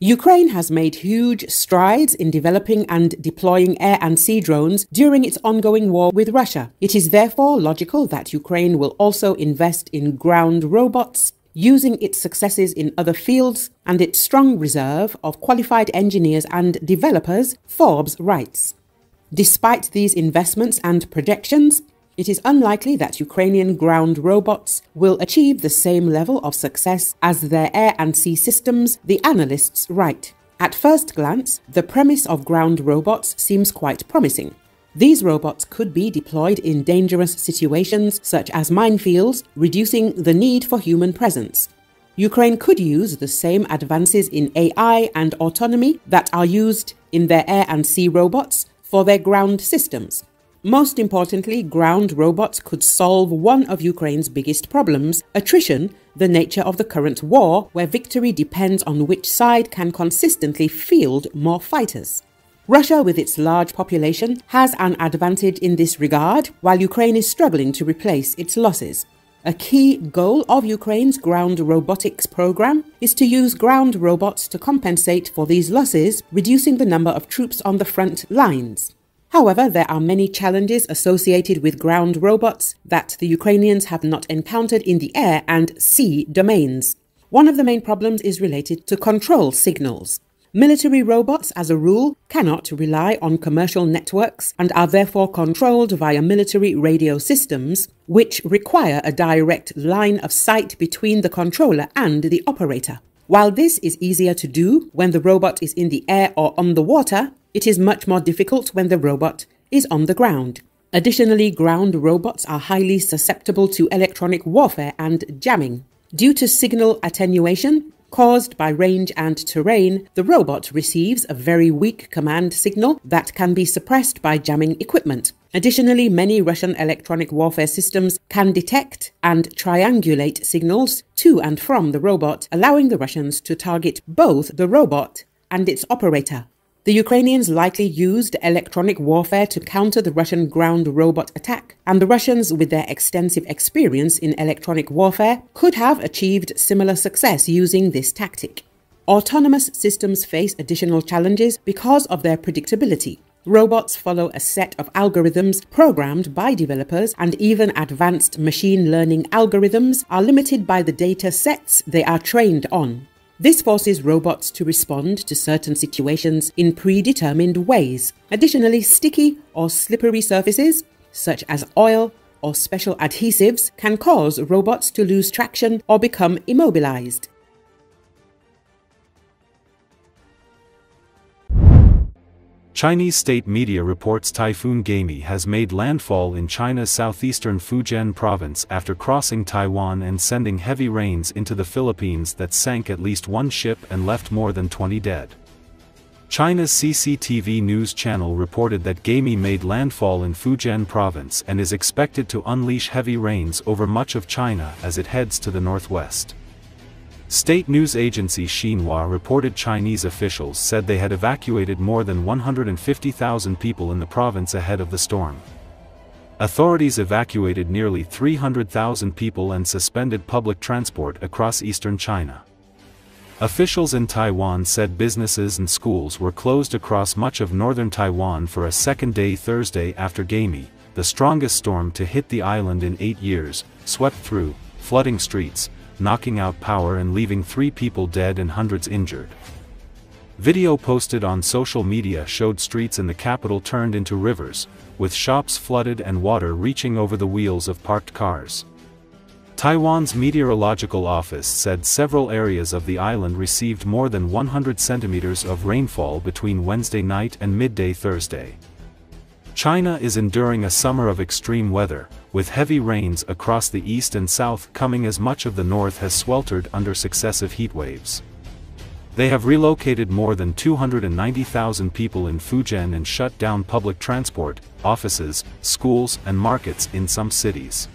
Ukraine has made huge strides in developing and deploying air and sea drones during its ongoing war with Russia. It is therefore logical that Ukraine will also invest in ground robots, using its successes in other fields and its strong reserve of qualified engineers and developers, Forbes writes. Despite these investments and projections, it is unlikely that Ukrainian ground robots will achieve the same level of success as their air and sea systems, the analysts write. At first glance, the premise of ground robots seems quite promising. These robots could be deployed in dangerous situations such as minefields, reducing the need for human presence. Ukraine could use the same advances in AI and autonomy that are used in their air and sea robots for their ground systems. Most importantly, ground robots could solve one of Ukraine's biggest problems, attrition, the nature of the current war, where victory depends on which side can consistently field more fighters. Russia, with its large population, has an advantage in this regard, while Ukraine is struggling to replace its losses. A key goal of Ukraine's ground robotics program is to use ground robots to compensate for these losses, reducing the number of troops on the front lines. However, there are many challenges associated with ground robots that the Ukrainians have not encountered in the air and sea domains. One of the main problems is related to control signals. Military robots, as a rule, cannot rely on commercial networks and are therefore controlled via military radio systems, which require a direct line of sight between the controller and the operator. While this is easier to do when the robot is in the air or on the water, it is much more difficult when the robot is on the ground. Additionally, ground robots are highly susceptible to electronic warfare and jamming. Due to signal attenuation caused by range and terrain, the robot receives a very weak command signal that can be suppressed by jamming equipment. Additionally, many Russian electronic warfare systems can detect and triangulate signals to and from the robot, allowing the Russians to target both the robot and its operator. The Ukrainians likely used electronic warfare to counter the Russian ground robot attack, and the Russians, with their extensive experience in electronic warfare, could have achieved similar success using this tactic. Autonomous systems face additional challenges because of their predictability. Robots follow a set of algorithms programmed by developers, and even advanced machine learning algorithms are limited by the data sets they are trained on. This forces robots to respond to certain situations in predetermined ways. Additionally, sticky or slippery surfaces, such as oil or special adhesives, can cause robots to lose traction or become immobilized. Chinese state media reports Typhoon Gaemi has made landfall in China's southeastern Fujian province after crossing Taiwan and sending heavy rains into the Philippines that sank at least one ship and left more than 20 dead. China's CCTV news channel reported that Gaemi made landfall in Fujian province and is expected to unleash heavy rains over much of China as it heads to the northwest. State news agency Xinhua reported Chinese officials said they had evacuated more than 150,000 people in the province ahead of the storm. Authorities evacuated nearly 300,000 people and suspended public transport across eastern China. Officials in Taiwan said businesses and schools were closed across much of northern Taiwan for a second day Thursday after Gaemi, the strongest storm to hit the island in 8 years, swept through, flooding streets, knocking out power and leaving 3 people dead and hundreds injured. Video posted on social media showed streets in the capital turned into rivers, with shops flooded and water reaching over the wheels of parked cars. Taiwan's meteorological office said several areas of the island received more than 100 centimeters of rainfall between Wednesday night and midday Thursday. China is enduring a summer of extreme weather, with heavy rains across the east and south coming as much of the north has sweltered under successive heatwaves. They have relocated more than 290,000 people in Fujian and shut down public transport, offices, schools and markets in some cities.